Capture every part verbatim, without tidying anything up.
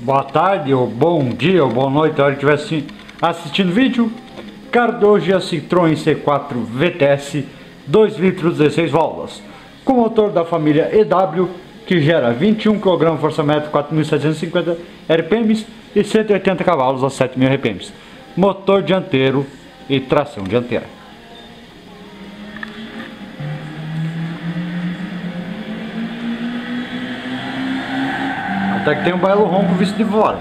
boa tarde, ou bom dia, ou boa noite, a hora que estiver assistindo o vídeo. Cara, hoje é a Citroen C quatro V T S dois litros, dezesseis válvulas, com motor da família E W, que gera vinte e um quilos força-metro, quatro mil setecentos e cinquenta R P Ms e cento e oitenta cavalos a sete mil R P Ms. Motor dianteiro e tração dianteira. Até que tem um belo ronco visto de fora.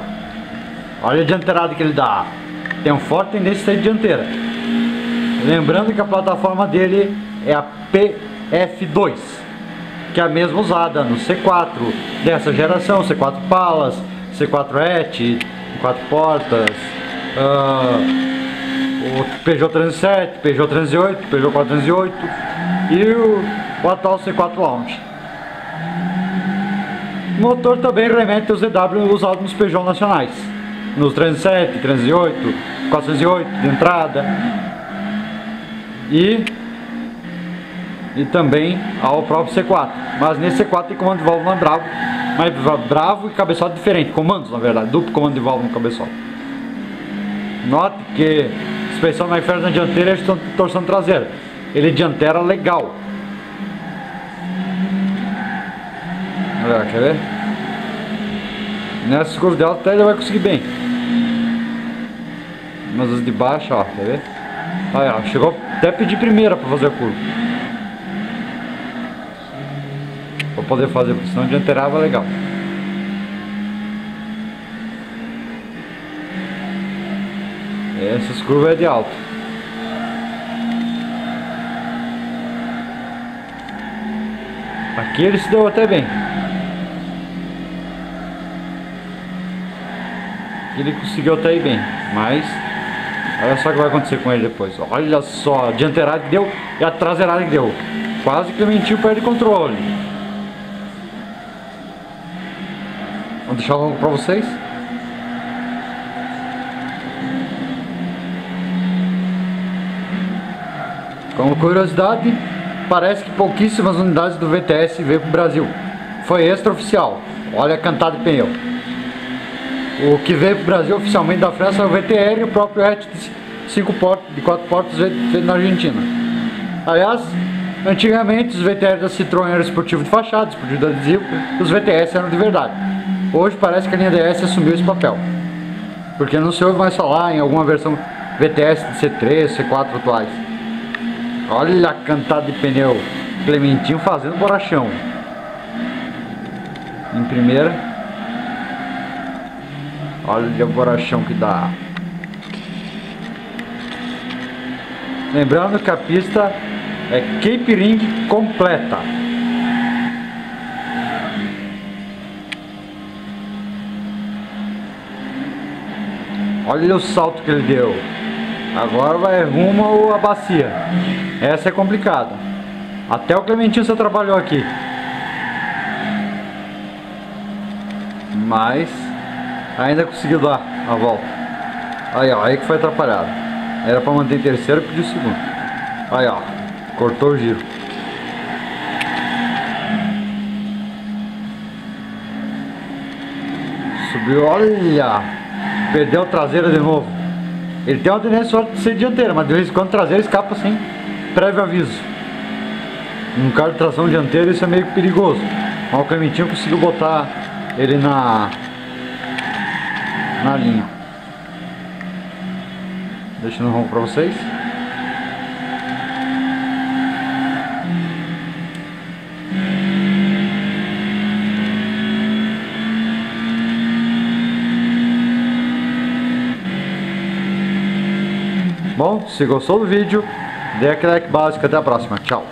Olha a dianteirada que ele dá. Tem um forte tendência de dianteira. Lembrando que a plataforma dele é a P F dois, que é a mesma usada no C quatro dessa geração, C quatro Pallas, C quatro Et, quatro portas, uh, o Peugeot trezentos e sete, Peugeot trezentos e oito, Peugeot quatrocentos e oito e o, o atual C quatro Allure. O motor também remete aos E W usados nos Peugeot nacionais, nos trezentos e sete, trezentos e oito, quatrocentos e oito de entrada e, e também ao próprio C quatro, mas nesse C quatro tem comando de válvula bravo, mas bravo e cabeçote diferente, comandos na verdade, duplo comando de válvula no cabeçote. Note que suspensão na inferno na dianteira e torção traseira, ele é dianteira legal. Olha lá, quer ver? Nessa curva de alta até ele vai conseguir bem, mas as de baixo, ó, quer ver? Olha, chegou até a pedir primeira para fazer a curva, para poder fazer, porque senão dianteirava legal. Essas curvas é de alto. Aqui ele se deu até bem. Ele conseguiu até ir bem, mas olha só o que vai acontecer com ele depois. Olha só a dianteirada que deu e a traseirada que deu. Quase que mentiu, perde controle. Vou deixar logo para vocês. Como curiosidade, parece que pouquíssimas unidades do V T S veio para o Brasil. Foi extraoficial. Olha a cantada de pneu. O que veio para o Brasil oficialmente da França é o V T R e o próprio Et de quatro portas feito na Argentina. Aliás, antigamente os V T R da Citroën eram esportivo de fachada, esportivo de adesivo, os V T S eram de verdade. Hoje parece que a linha D S assumiu esse papel, porque não se ouve mais falar em alguma versão V T S de C três, C quatro atuais. Olha a cantada de pneu, Clementinho fazendo borrachão. Em primeira. Olha o borrachão que dá. Lembrando que a pista é Cape Ring completa. Olha o salto que ele deu. Agora vai rumo à bacia. Essa é complicada. Até o Clementinho se atrapalhou aqui. Mas ainda conseguiu dar a volta. Aí ó, aí que foi atrapalhado. Era para manter em terceiro e pediu segundo. Aí ó, cortou o giro. Subiu, olha. Perdeu a traseira de novo. Ele tem uma tendência de ser dianteira, mas de vez em quando traseira escapa sem prévio aviso. Um carro de tração dianteira, isso é meio perigoso. Mas o Clementinho conseguiu botar ele na, na linha. Deixando o rumo para vocês. Bom, se gostou do vídeo, dê aquele like básico. Até a próxima. Tchau.